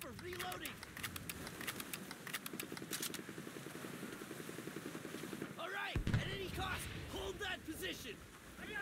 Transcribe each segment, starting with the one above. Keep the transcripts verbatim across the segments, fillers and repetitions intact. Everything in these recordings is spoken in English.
chopper reloading! All right, at any cost, hold that position! I got it!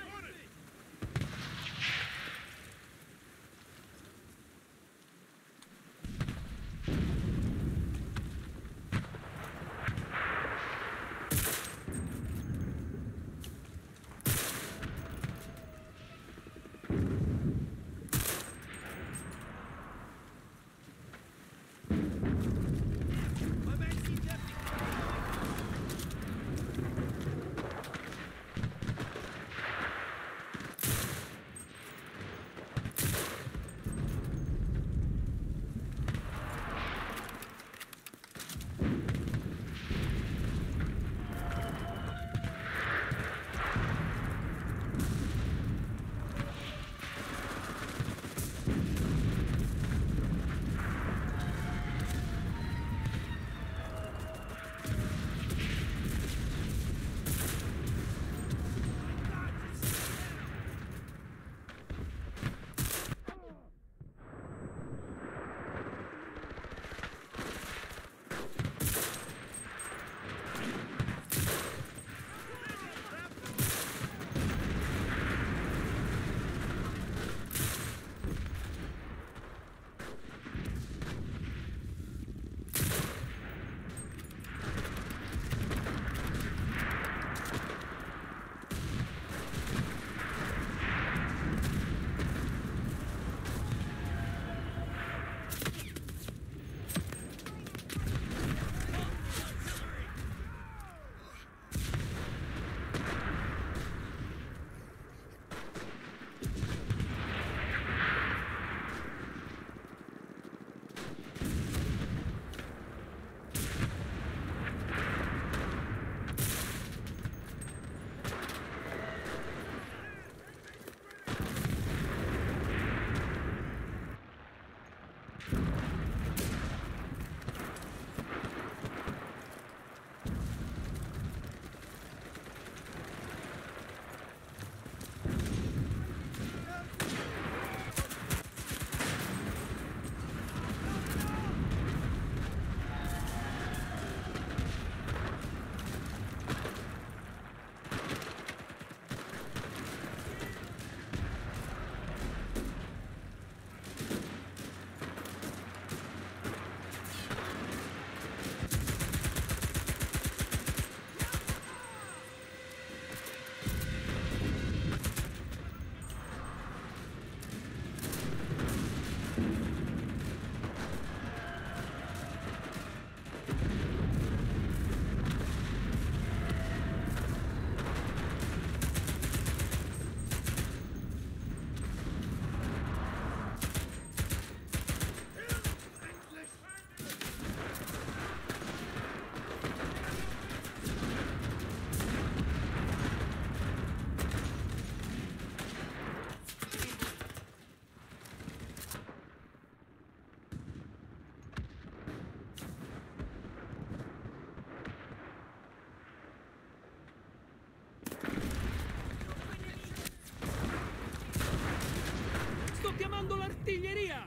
Chiamando l'artiglieria!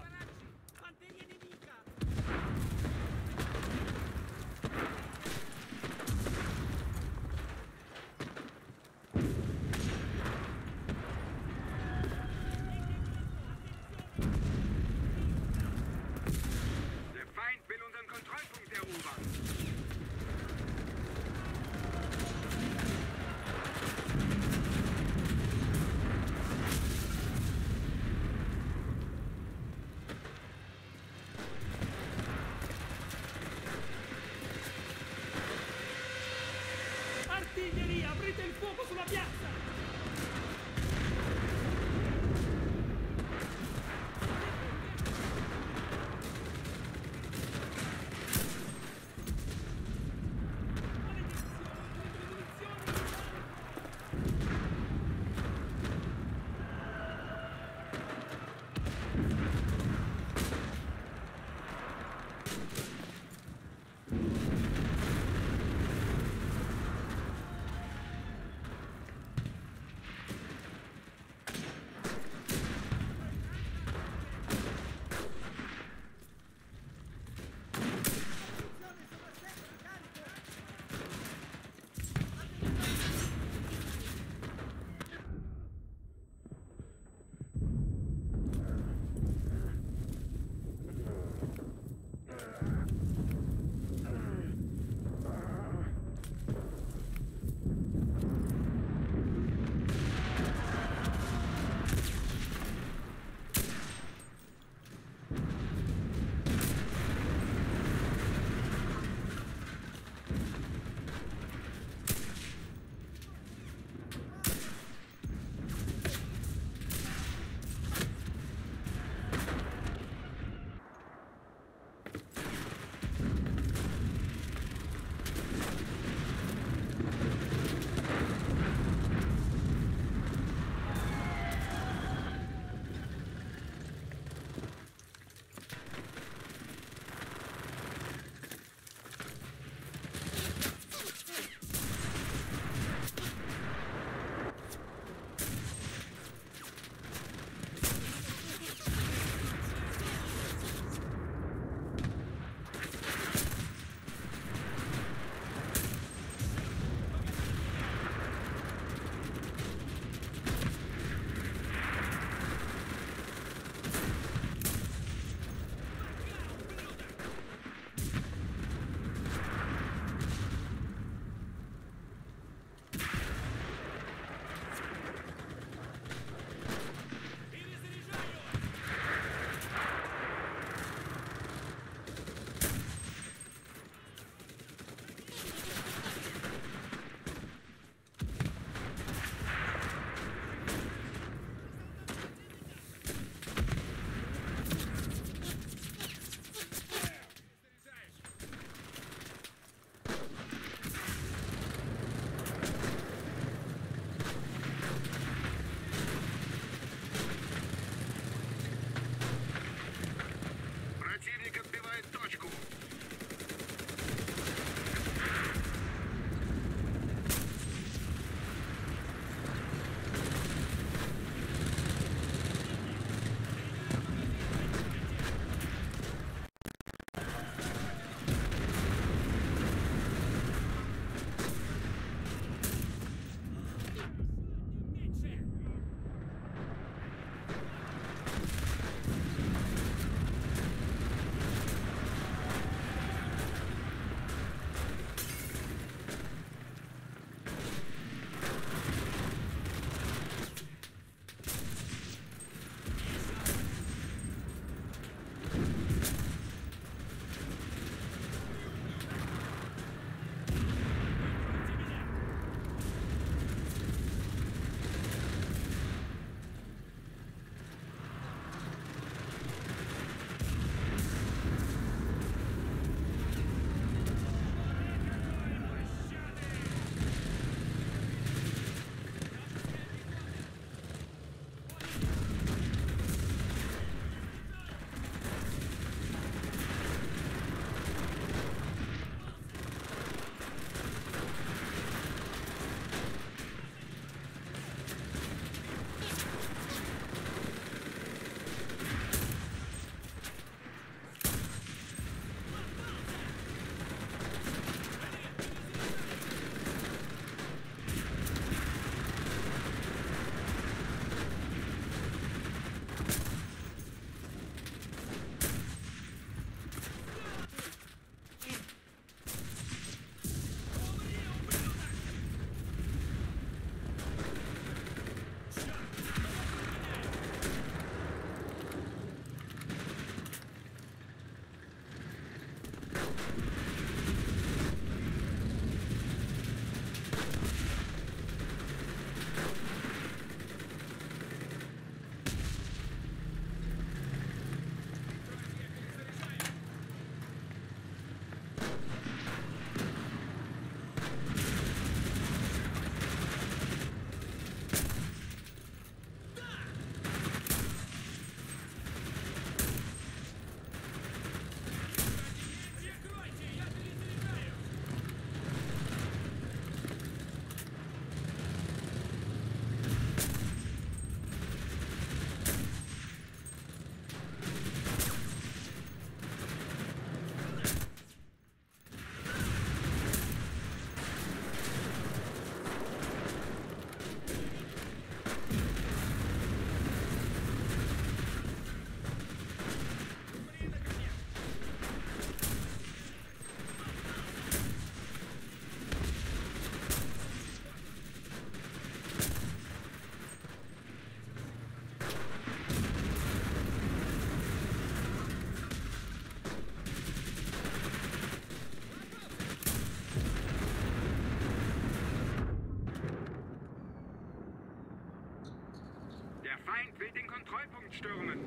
Feind will den Kontrollpunkt stürmen.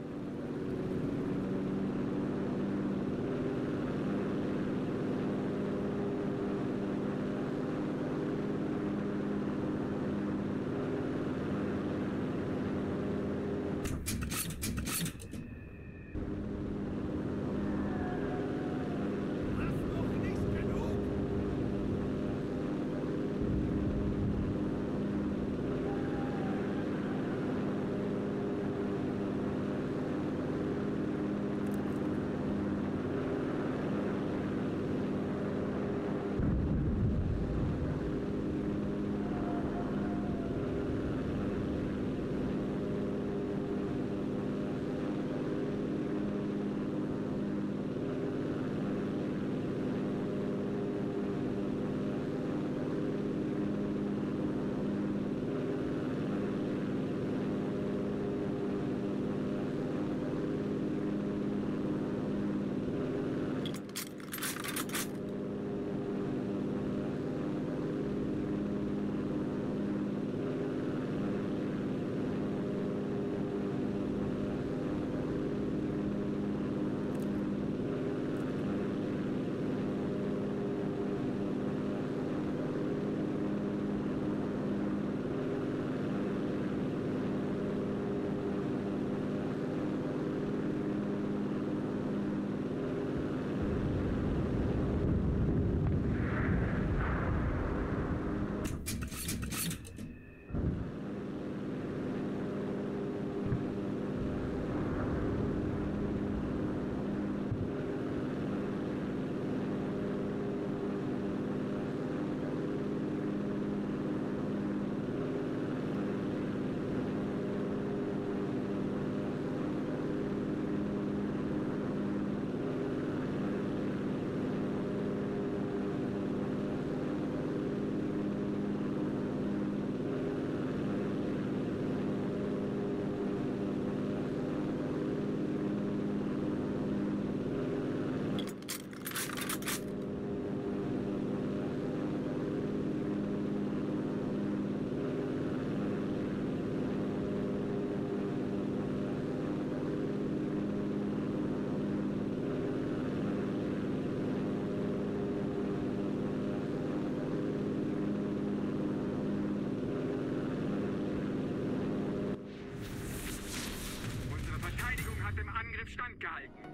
Im Angriff standgehalten.